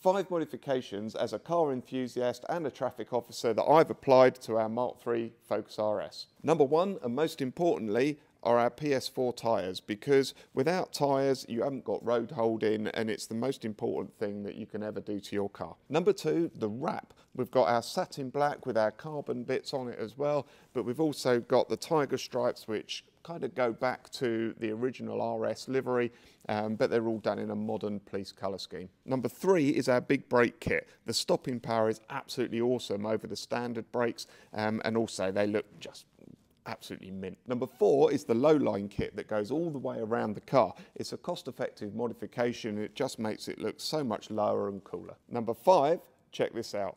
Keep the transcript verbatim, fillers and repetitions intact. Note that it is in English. five modifications as a car enthusiast and a traffic officer that I've applied to our Mark three Focus R S. Number one, and most importantly, are our P S four tyres, because without tyres you haven't got road holding, and it's the most important thing that you can ever do to your car. Number two, the wrap. We've got our satin black with our carbon bits on it as well, but we've also got the tiger stripes which kind of go back to the original R S livery, um, but they're all done in a modern police colour scheme. Number three is our big brake kit. The stopping power is absolutely awesome over the standard brakes, um, and also they look just absolutely mint. Number four is the low line kit that goes all the way around the car. It's a cost-effective modification. It just makes it look so much lower and cooler. Number five, check this out.